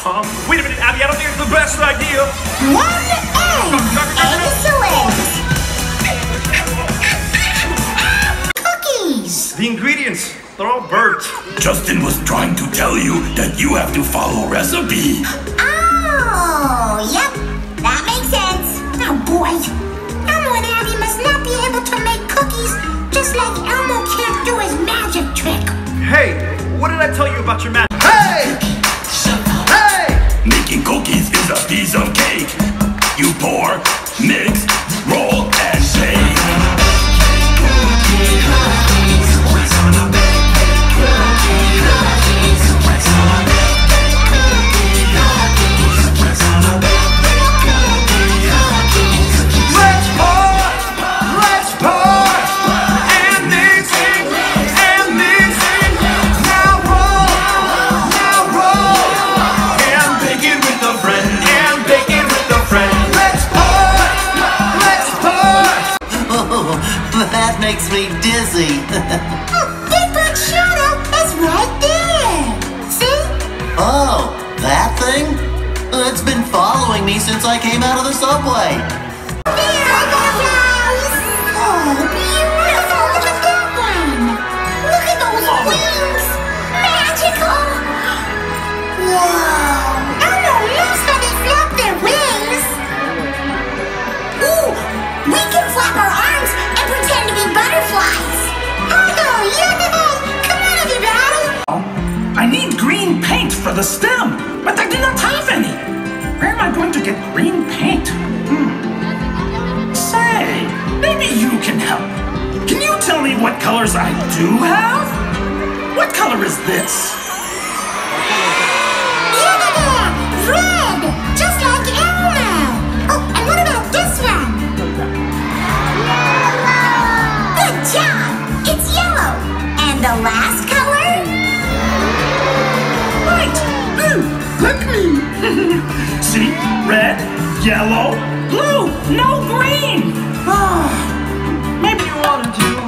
Tom. Wait a minute, Abby, I don't think it's the best idea. One egg. Egg is the way. Cookies. The ingredients, they're all burnt. Justin was trying to tell you that you have to follow recipe. Oh, yep. That makes sense. Oh, boy. Elmo and Abby must not be able to make cookies just like Elmo can't do his magic trick. Hey, what did I tell you about your magic? Hey! Hey! Making cookies is a piece of cake. You pour, mix, roll, and shake. That makes me dizzy. Oh, Big Bird Shadow is right there. See? Oh, that thing? It's been following me since I came out of the subway. There are the flies. Oh, beautiful. Look at that one. Look at those wings. Magical. Whoa. Elmo loves how they flap their wings. Ooh, we can flap our arms. Pretend to be butterflies. Oh, yeah! Come on, everybody! I need green paint for the stem, but I do not have any. Where am I going to get green paint? Say, maybe you can help. Can you tell me what colors I do have? What color is this? Yeah! Red! Just like Elmo! Oh, and what about this one? Job. It's yellow. And the last color? Right. Blue. Look me. See? Red, yellow, blue. No green. Maybe you want to do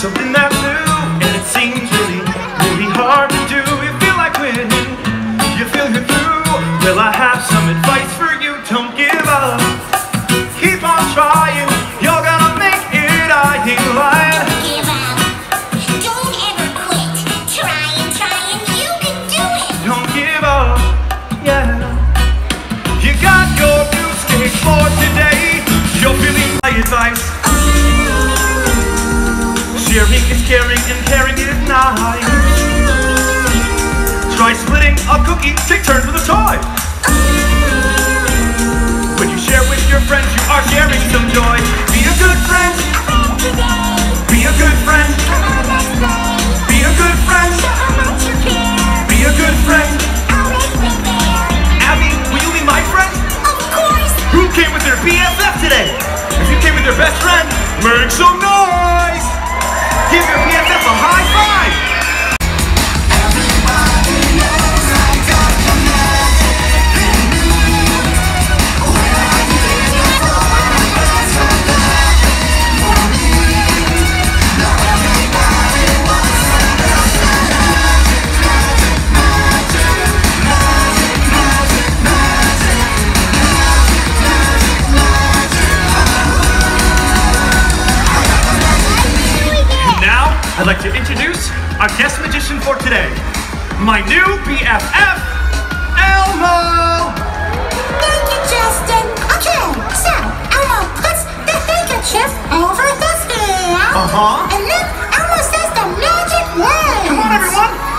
something that's new. And it seems really, really hard to do. You feel like winning. You feel you're through. Well, I have some advice for you. Don't give up. Keep on trying. You're gonna make it. I ain't lying. For today, you're feeling my advice. Sharing is caring and caring is nice. Try splitting a cookie, take turns with a toy. When you share with your friends, you are sharing some joy. Be a good friend. Be a good friend. Be a good friend. Be a good friend. Abby, will you be my friend? Who came with their BFF today? If you came with your best friend, make some noise! Give your BFF a high five! Everybody knows I got the magic in me. When I get to fall, that's what happened for me. Now everybody wants that I'd like to introduce our guest magician for today, my new BFF, Elmo! Thank you, Justin. Okay, so Elmo puts the handkerchief over his ear. And then Elmo says the magic word. Come on, everyone.